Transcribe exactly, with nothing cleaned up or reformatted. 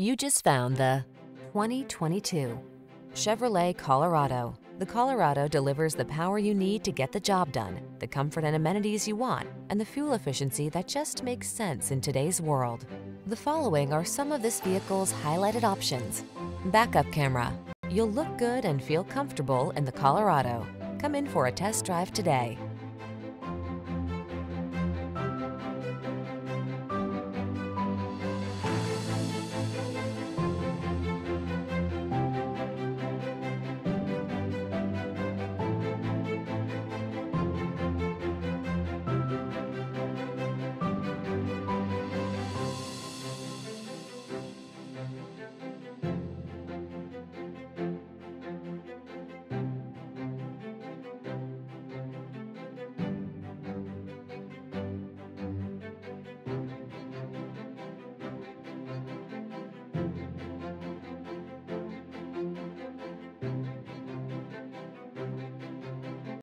You just found the twenty twenty-two Chevrolet Colorado. The Colorado delivers the power you need to get the job done, the comfort and amenities you want, and the fuel efficiency that just makes sense in today's world. The following are some of this vehicle's highlighted options: backup camera. You'll look good and feel comfortable in the Colorado. Come in for a test drive today.